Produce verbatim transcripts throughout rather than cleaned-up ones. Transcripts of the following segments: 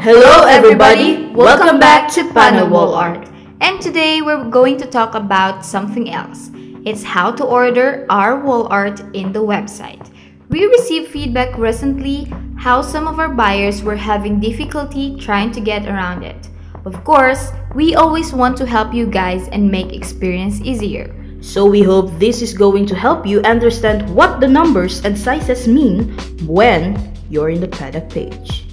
Hello everybody, welcome back to Panel Wall Art. And today we're going to talk about something else. It's how to order our wall art in the website. We received feedback recently how some of our buyers were having difficulty trying to get around it. Of course, we always want to help you guys and make experience easier. So we hope this is going to help you understand what the numbers and sizes mean when you're in the product page.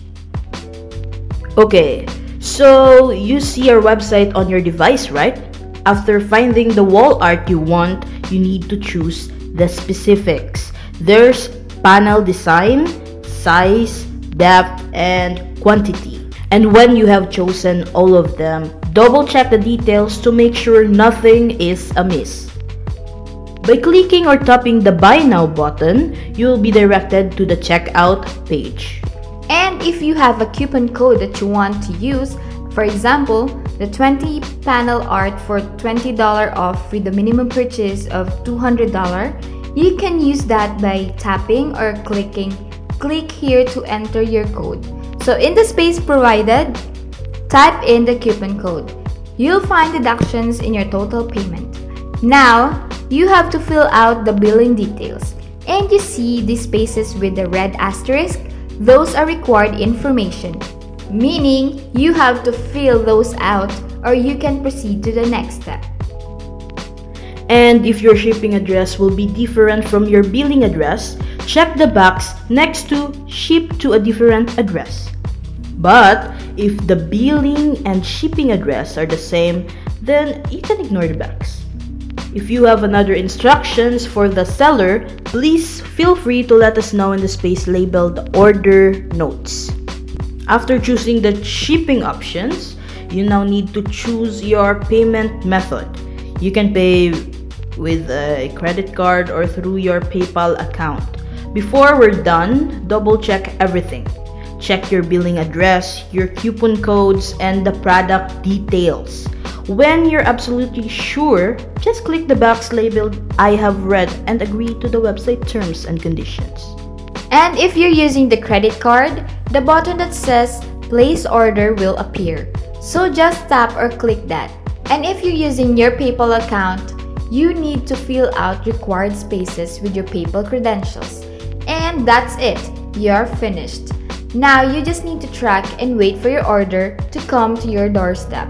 Okay, so you see our website on your device, right? After finding the wall art you want, you need to choose the specifics. There's panel design, size, depth, and quantity. And when you have chosen all of them, double check the details to make sure nothing is amiss. By clicking or tapping the Buy Now button, you will be directed to the checkout page. And if you have a coupon code that you want to use, for example, the twenty panel art for twenty dollars off with the minimum purchase of two hundred dollars, you can use that by tapping or clicking click here to enter your code. So in the space provided, type in the coupon code. You'll find deductions in your total payment. Now, you have to fill out the billing details. And you see these spaces with the red asterisk. Those are required information, meaning you have to fill those out or you can proceed to the next step. And if your shipping address will be different from your billing address, check the box next to ship to a different address. But if the billing and shipping address are the same, then you can ignore the box. If you have another instructions for the seller, please feel free to let us know in the space labeled Order Notes. After choosing the shipping options, you now need to choose your payment method. You can pay with a credit card or through your PayPal account. Before we're done, double check everything. Check your billing address, your coupon codes, and the product details. When you're absolutely sure, just click the box labeled I have read and agree to the website terms and conditions. And if you're using the credit card, the button that says place order will appear. So just tap or click that. And if you're using your PayPal account, you need to fill out required spaces with your PayPal credentials. And that's it, you're finished. Now you just need to track and wait for your order to come to your doorstep.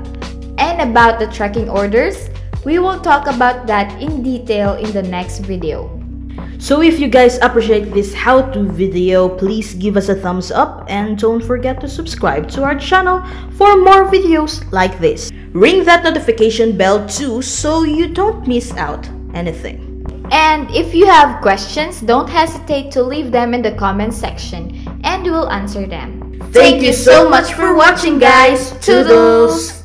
And about the tracking orders, we will talk about that in detail in the next video. So if you guys appreciate this how-to video, please give us a thumbs up and don't forget to subscribe to our channel for more videos like this. Ring that notification bell too so you don't miss out anything. And if you have questions, don't hesitate to leave them in the comment section and we'll answer them. Thank you so much for watching, guys. Toodles!